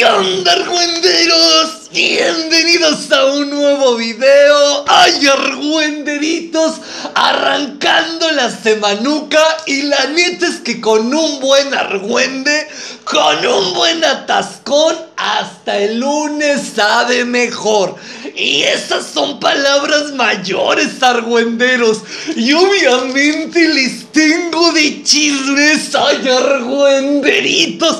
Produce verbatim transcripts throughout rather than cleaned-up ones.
¿Qué onda, argüenderos? Bienvenidos a un nuevo video. ¡Ay, argüenderitos! Arrancando la semanuca. Y la neta es que con un buen argüende, con un buen atascón, hasta el lunes sabe mejor. Y esas son palabras mayores, argüenderos. Y obviamente les tengo de chismes. ¡Ay, argüenderitos!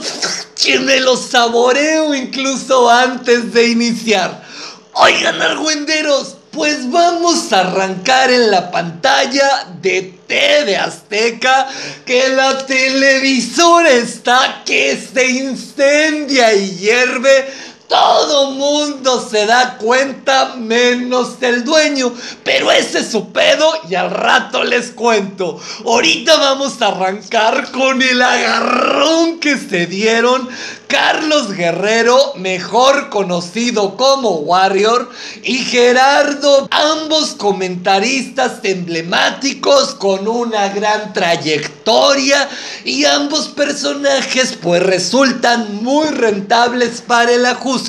Que me los saboreo incluso antes de iniciar. Oigan, argüenderos, pues vamos a arrancar en la pantalla de T V Azteca, que la televisora está que se incendia y hierve. Todo mundo se da cuenta, menos el dueño. Pero ese es su pedo y al rato les cuento. Ahorita vamos a arrancar con el agarrón que se dieron Carlos Guerrero, mejor conocido como Warrior, y Gerardo, ambos comentaristas emblemáticos con una gran trayectoria. Y ambos personajes pues resultan muy rentables para el ajuste,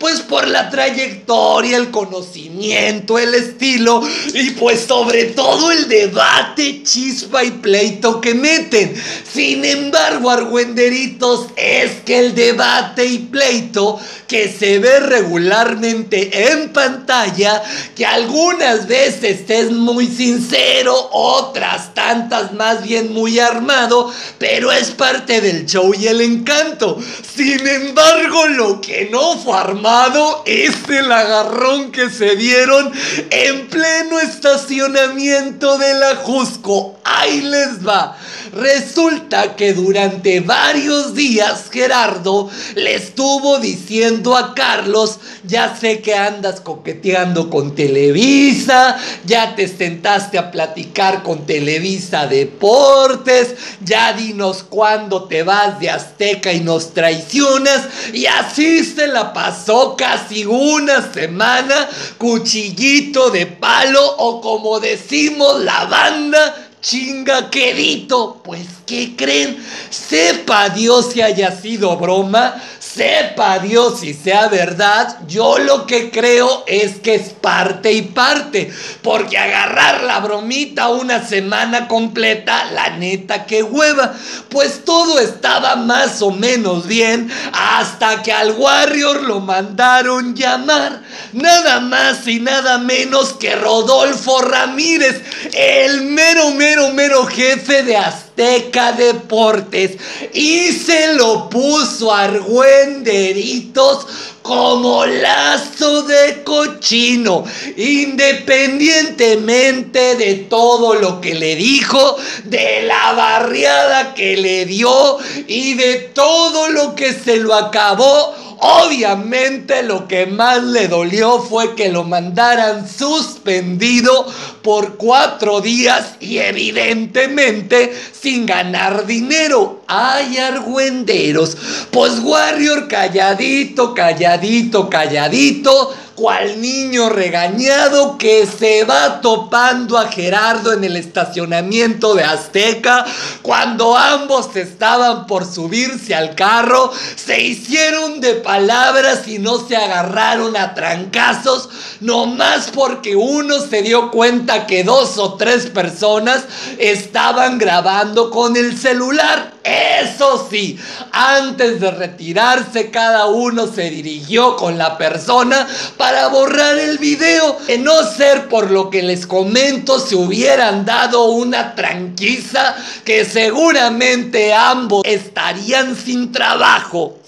pues por la trayectoria, el conocimiento, el estilo y pues sobre todo el debate, chispa y pleito que meten. Sin embargo, argüenderitos, es que el debate y pleito que se ve regularmente en pantalla, que algunas veces es muy sincero, otras tantas más bien muy armado, pero es parte del show y el encanto. Sin embargo, lo que no fue armado es el agarrón que se dieron en pleno estacionamiento de la Jusco. Ahí les va. Resulta que durante varios días Gerardo le estuvo diciendo a Carlos: ya sé que andas coqueteando con Televisa, ya te sentaste a platicar con Televisa Deportes, ya dinos cuándo te vas de Azteca y nos traicionas. Y así se la pasó casi una semana, cuchillito de palo, o como decimos la banda, chinga quedito. Pues ¿qué creen? Sepa Dios si haya sido broma, sepa Dios si sea verdad. Yo lo que creo es que es parte y parte, porque agarrar la bromita una semana completa, la neta que hueva. Pues todo estaba más o menos bien hasta que al Warrior lo mandaron llamar nada más y nada menos que Rodolfo Ramírez, el mero mero Mero, mero jefe de Azteca Deportes, y se lo puso, argüenderitos, como lazo de cochino. Independientemente de todo lo que le dijo, de la barriada que le dio y de todo lo que se lo acabó, obviamente lo que más le dolió fue que lo mandaran suspendido por cuatro días y evidentemente sin ganar dinero. ¡Ay, argüenderos! Pues Warrior calladito, calladito, calladito, cual niño regañado que se va topando a Gerardo en el estacionamiento de Azteca. Cuando ambos estaban por subirse al carro, se hicieron de palabras y no se agarraron a trancazos, nomás porque uno se dio cuenta que dos o tres personas estaban grabando con el celular. Eso sí, antes de retirarse, cada uno se dirigió con la persona para borrar el video. De no ser por lo que les comento, se hubieran dado una tranquiza que seguramente ambos estarían sin trabajo.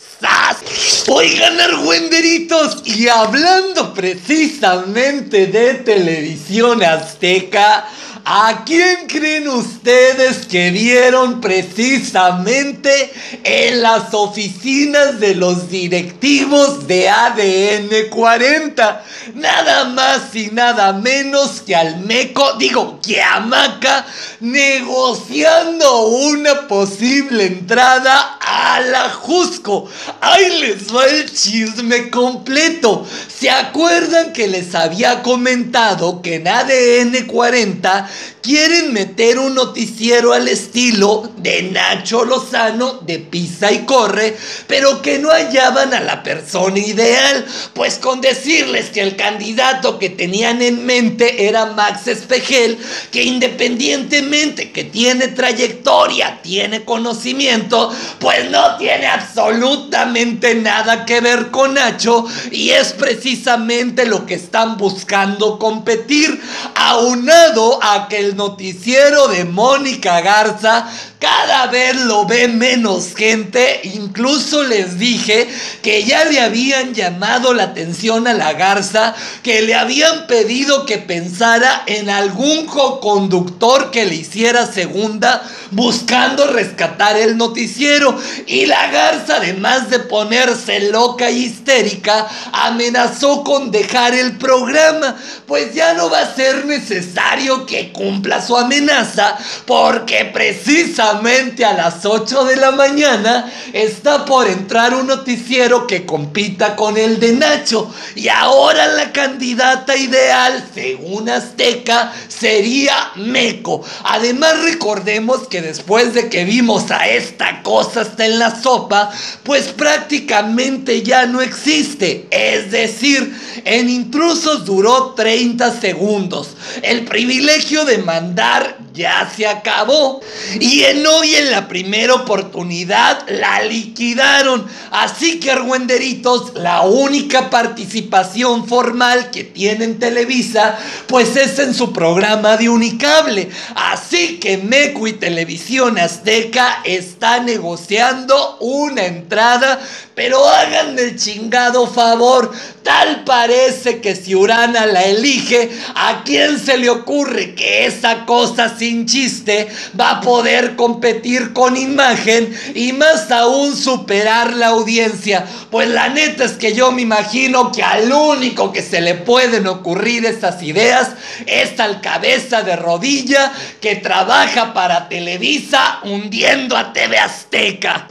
Oigan, argüenderitos, y hablando precisamente de televisión azteca, ¿a quién creen ustedes que vieron precisamente en las oficinas de los directivos de A D N cuarenta? Nada más y nada menos que al Meco, digo, que a Maca, negociando una posible entrada a la Jusco. Ahí les va el chisme completo. ¿Se acuerdan que les había comentado que en A D N cuarenta quieren meter un noticiero al estilo de Nacho Lozano de Pisa y Corre, pero que no hallaban a la persona ideal, pues con decirles que el candidato que tenían en mente era Max Espejel, que independientemente que tiene trayectoria, tiene conocimiento, pues no tiene absolutamente nada que ver con Nacho, y es precisamente lo que están buscando competir, aunado a que el noticiero de Mónica Garza cada vez lo ve menos gente. Incluso les dije que ya le habían llamado la atención a la Garza, que le habían pedido que pensara en algún co-conductor que le hiciera segunda buscando rescatar el noticiero, y la Garza, además de ponerse loca y histérica, amenazó con dejar el programa, pues ya no va a ser necesario que cumpla su amenaza, porque precisamente a las ocho de la mañana está por entrar un noticiero que compita con el de Nacho, y ahora la candidata ideal, según Azteca, sería Meco. Además, recordemos que después de que vimos a esta cosa hasta en la sopa, pues prácticamente ya no existe. Es decir, en Intrusos duró treinta segundos. El privilegio de mandar ya se acabó, y en hoy en la primera oportunidad la liquidaron. Así que, argüenderitos, la única participación formal que tiene en Televisa pues es en su programa de Unicable. Así que Meco y Televisión Azteca está negociando una entrada, pero hagan el chingado favor. Tal parece que si Urana la elige, ¿a quién se le ocurre que esa cosa sin chiste va a poder competir con Imagen y más aún superar la audiencia? Pues la neta es que yo me imagino que al único que se le pueden ocurrir estas ideas es al cabeza de rodilla que trabaja para Televisa hundiendo a T V Azteca.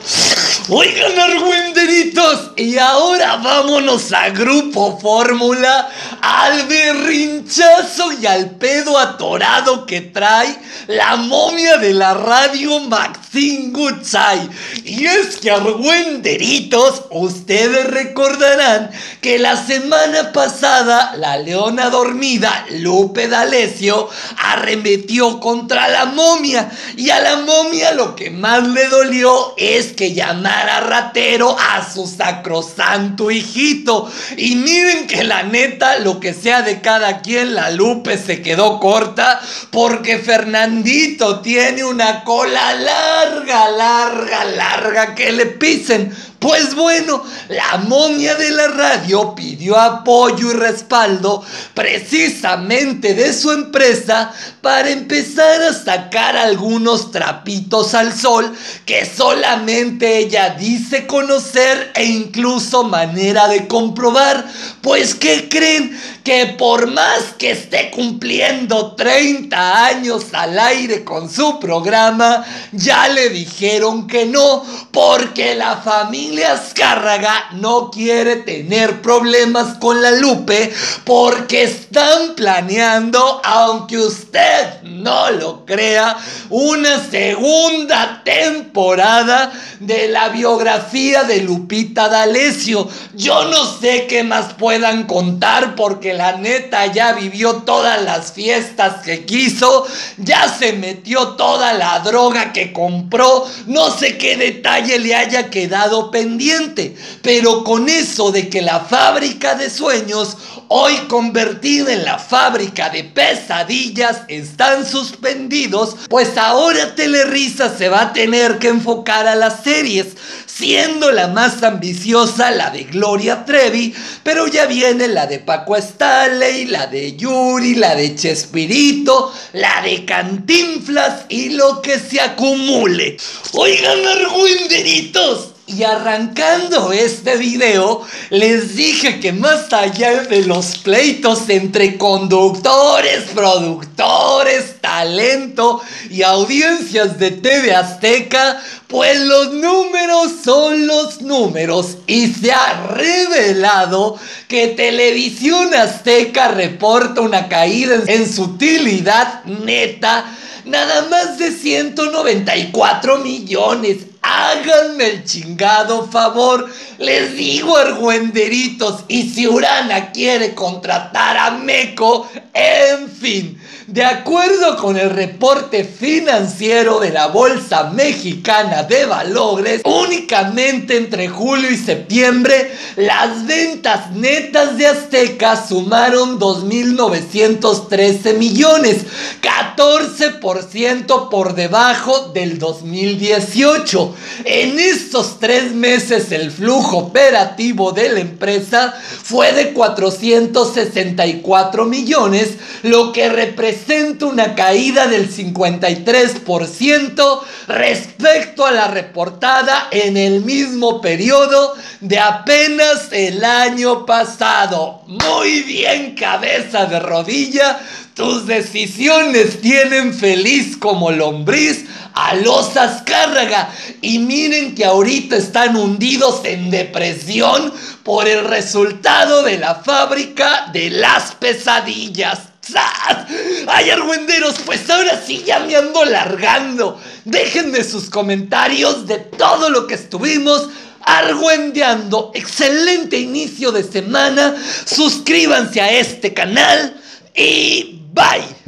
Oigan, argüenderitos, y ahora vámonos a Grupo Fórmula, al berrinchazo y al pedo atorado que trae la momia de la radio, Maxine Gutsai. Y es que, argüenderitos, ustedes recordarán que la semana pasada la leona dormida, Lupita D'Alessio, arremetió contra la momia, y a la momia lo que más le dolió es que llamara ratero a su sacrosanto hijito. Y miren que la neta, lo que sea de cada quien, la Lupe se quedó corta, porque Fernandito tiene una cola larga, larga, larga que le pisen. Pues bueno, la momia de la radio pidió apoyo y respaldo precisamente de su empresa para empezar a sacar algunos trapitos al sol que solamente ella dice conocer e incluso manera de comprobar. Pues ¿qué creen? Que por más que esté cumpliendo treinta años al aire con su programa, ya le dijeron que no, porque la familia Azcárraga no quiere tener problemas con la Lupe, porque están planeando, aunque usted no lo crea, una segunda temporada de la biografía de Lupita D'Alessio. Yo no sé qué más puedan contar, porque la neta ya vivió todas las fiestas que quiso, ya se metió toda la droga que compró, no sé qué detalle le haya quedado pendiente. Pero con eso de que la fábrica de sueños, hoy convertida en la fábrica de pesadillas, están suspendidos, pues ahora Televisa se va a tener que enfocar a las series, siendo la más ambiciosa la de Gloria Trevi, pero ya viene la de Paco Est, la de Yuri, la de Chespirito, la de Cantinflas y lo que se acumule. Oigan, argüenderitos, Y arrancando este video, les dije que más allá de los pleitos entre conductores, productores, talento y audiencias de T V Azteca, pues los números son los números. Y se ha revelado que Televisión Azteca reporta una caída en su utilidad neta, nada más de ciento noventa y cuatro millones. Háganme el chingado favor, les digo, argüenderitos. Y si Urana quiere contratar a Meco, en fin. De acuerdo con el reporte financiero de la Bolsa Mexicana de Valores, únicamente entre julio y septiembre, las ventas netas de Azteca sumaron dos mil novecientos trece millones, catorce por ciento por debajo del dos mil dieciocho. En estos tres meses el flujo operativo de la empresa fue de cuatrocientos sesenta y cuatro millones, lo que representa una caída del cincuenta y tres por ciento respecto a la reportada en el mismo periodo de apenas el año pasado. Muy bien, cabeza de rodilla, tus decisiones tienen feliz como lombriz a los Azcárraga. Y miren que ahorita están hundidos en depresión por el resultado de la fábrica de las pesadillas. ¡Sas! ¡Ay, argüenderos! Pues ahora sí ya me ando largando. Déjenme sus comentarios de todo lo que estuvimos argüendeando. Excelente inicio de semana. Suscríbanse a este canal y bye.